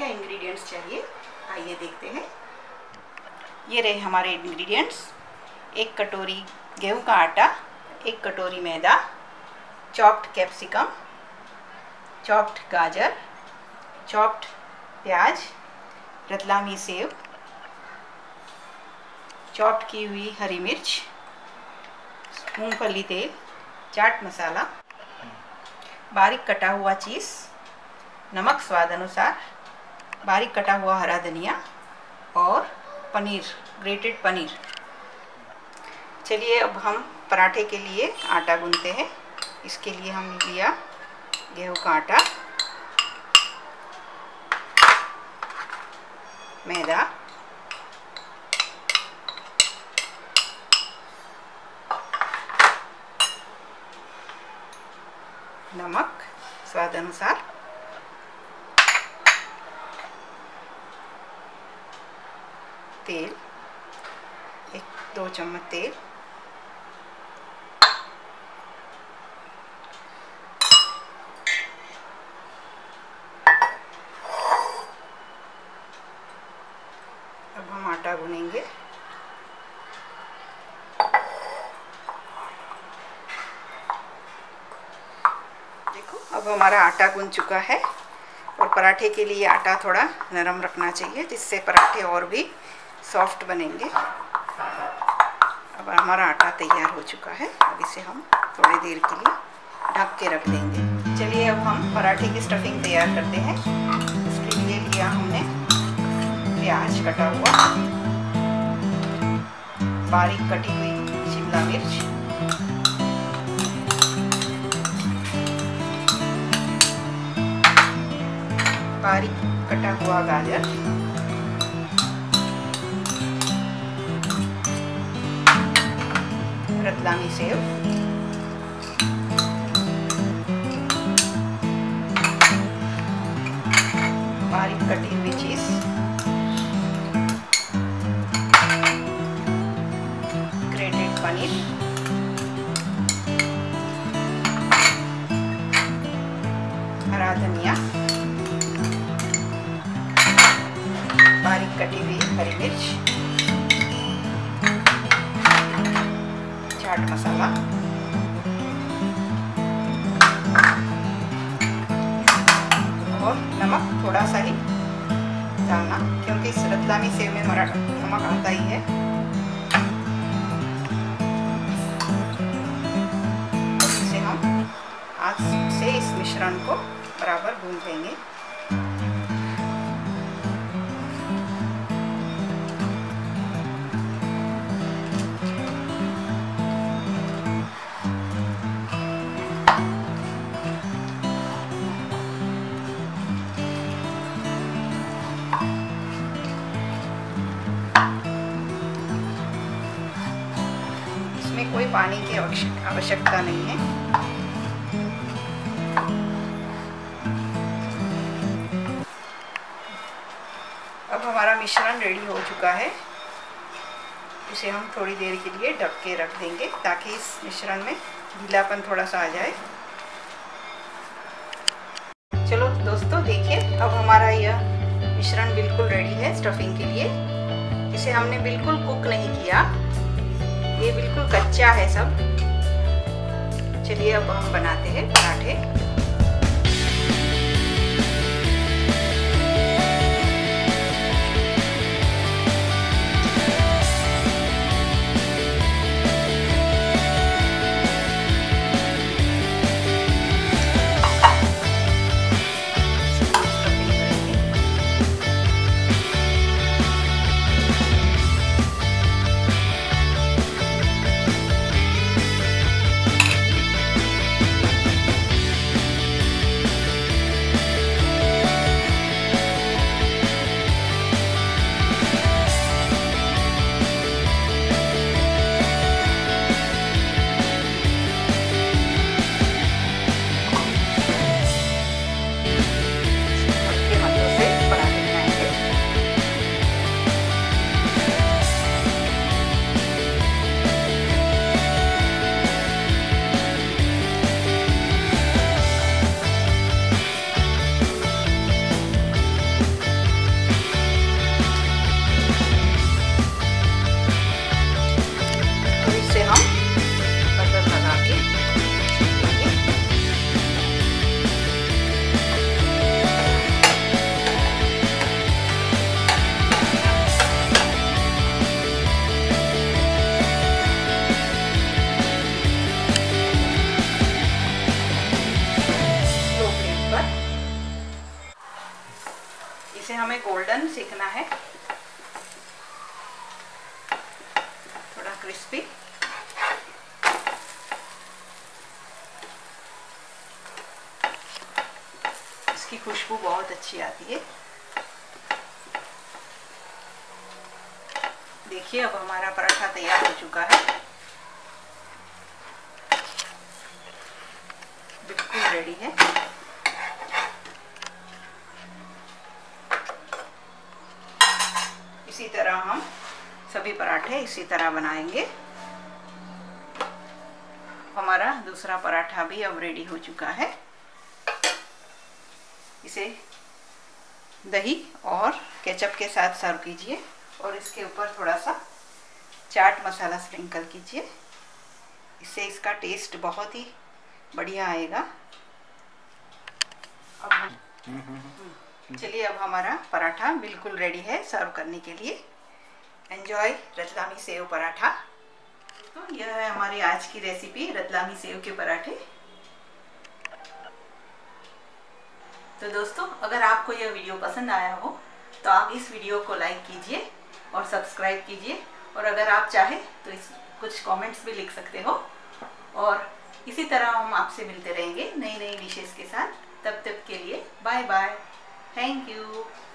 क्या इंग्रेडिएंट्स चाहिए आइए देखते हैं। ये रहे हमारे इंग्रेडिएंट्स, 1 कटोरी गेहूं का आटा, 1 कटोरी मैदा, चॉप्ड कैप्सिकम, चॉप्ड गाजर, चॉप्ड प्याज, रतलामी सेव, चॉप्ड की हुई हरी मिर्च, मूंगफली तेल, चाट मसाला, बारीक कटा हुआ चीज़, नमक स्वाद अनुसार, बारीक कटा हुआ हरा धनिया और पनीर, ग्रेटेड पनीर। चलिए अब हम पराठे के लिए आटा गूंथते हैं। इसके लिए हम लिया गेहूं का आटा, मैदा, नमक स्वाद अनुसार, तेल, 1-2 चम्मच तेल, भुनेंगे। देखो अब हमारा आटा गुन चुका है और पराठे के लिए आटा थोड़ा नरम रखना चाहिए जिससे पराठे और भी सॉफ्ट बनेंगे। अब हमारा आटा तैयार हो चुका है, अब इसे हम थोड़ी देर के लिए ढक के रख देंगे। चलिए अब हम पराठे की स्टफिंग तैयार करते हैं। इसके लिए लिया हमने प्याज कटा हुआ, बारीक कटी हुई शिमला मिर्च, बारीक कटा हुआ गाजर, रतलामी सेव, बारीक कटी हुई चीज, पनीर, हरा धनिया, बारीक कटी हुई हरी मिर्च, चाट मसाला, और नमक थोड़ा सा ही डालना क्योंकि इस रतलामी सेव में हमारा नमक आता ही है। से इस मिश्रण को बराबर भून देंगे। इसमें कोई पानी की आवश्यकता नहीं है। अब हमारा मिश्रण रेडी हो चुका है, इसे हम थोड़ी देर के लिए ढक के रख देंगे ताकि इस मिश्रण में गीलापन थोड़ा सा आ जाए। चलो दोस्तों देखिए अब हमारा यह मिश्रण बिल्कुल रेडी है स्टफिंग के लिए। इसे हमने बिल्कुल कुक नहीं किया, ये बिल्कुल कच्चा है सब। चलिए अब हम बनाते हैं पराठे। हमें गोल्डन सेकना है, थोड़ा क्रिस्पी। इसकी खुशबू बहुत अच्छी आती है। देखिए अब हमारा पराठा तैयार हो चुका है, बिल्कुल रेडी है। इसी तरह हम सभी पराठे इसी तरह बनाएंगे। हमारा दूसरा पराठा भी अब रेडी हो चुका है। इसे दही और केचप के साथ सर्व कीजिए और इसके ऊपर थोड़ा सा चाट मसाला स्प्रिंकल कीजिए। इससे इसका टेस्ट बहुत ही बढ़िया आएगा। अब चलिए अब हमारा पराठा बिल्कुल रेडी है सर्व करने के लिए। Enjoy Ratlami save paratha. तो यह है हमारी आज की रेसिपी रतलामी सेव के पराठे। तो दोस्तों अगर आपको यह वीडियो पसंद आया हो तो आप इस वीडियो को लाइक कीजिए और सब्सक्राइब कीजिए, और अगर आप चाहे तो इस कुछ कमेंट्स भी लिख सकते हो। और इसी तरह हम आपसे मिलते रहेंगे नई नई डिशेस के साथ। तब तक के लिए बाय बाय, थैंक यू।